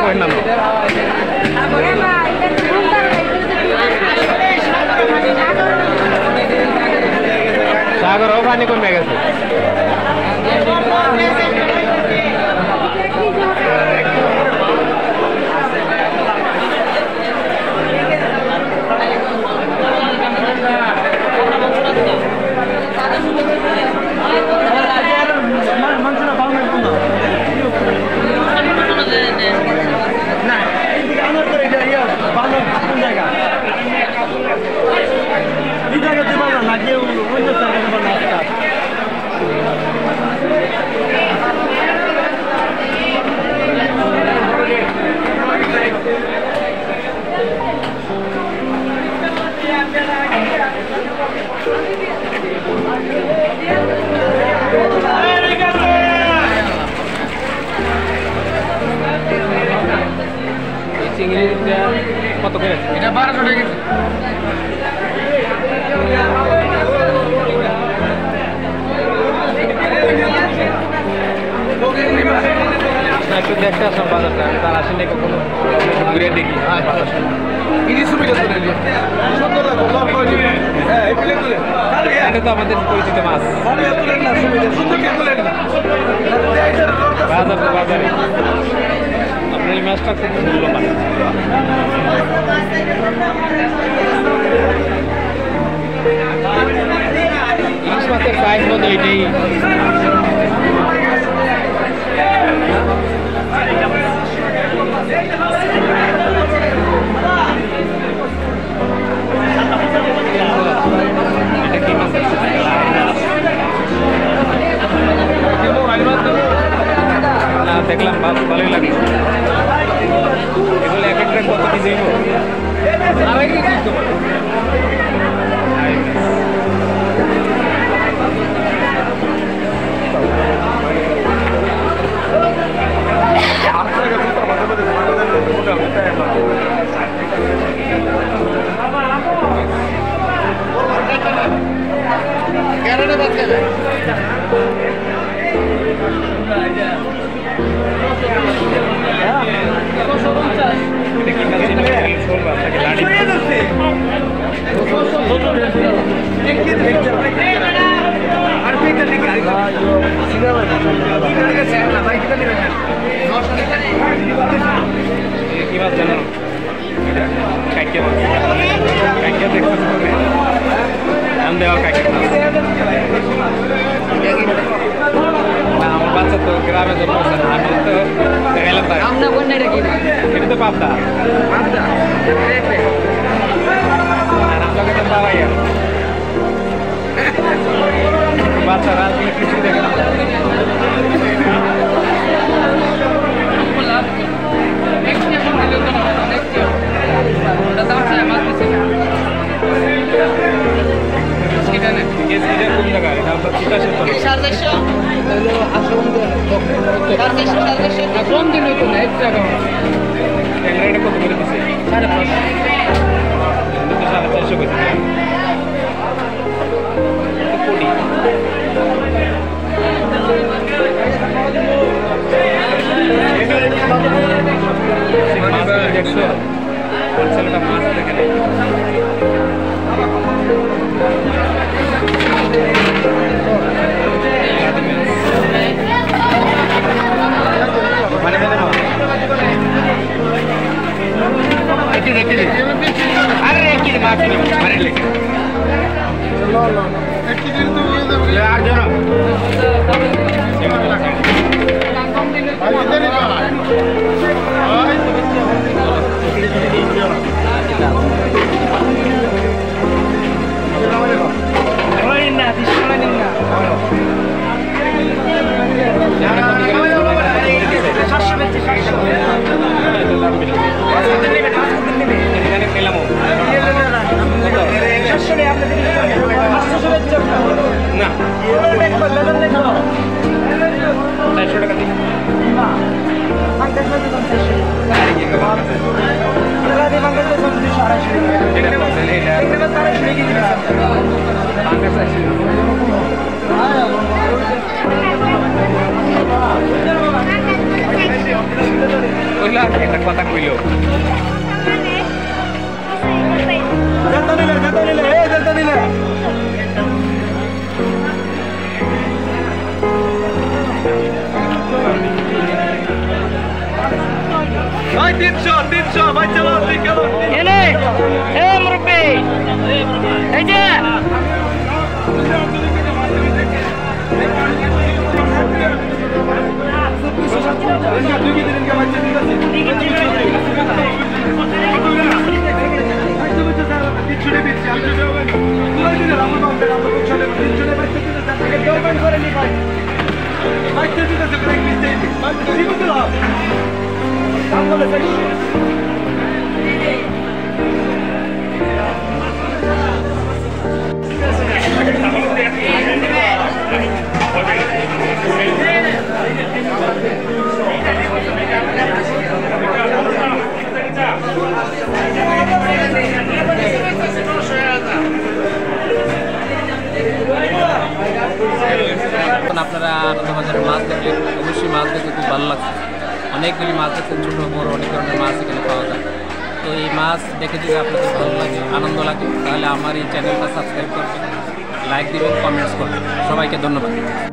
Fernando. Sagar pani kon mega Все, байтелотный колонны. Ине, Эмрубей. Иди. আপনারা আনন্দবাজারের মাছ দেখলেন, অবশ্যই মাছ দেখতে খুব ভালো লাগছে। অনেকগুলি মাছ দেখছেন, ছোটো বড় অনেক ধরনের মাছ এখানে পাওয়া যায়। তো এই মাছ দেখে যদি আপনাদের ভালো লাগে, আনন্দ লাগে, তাহলে আমার এই চ্যানেলটা সাবস্ক্রাইব করবেন, লাইক দেবেন, কমেন্টস করবেন। সবাইকে ধন্যবাদ।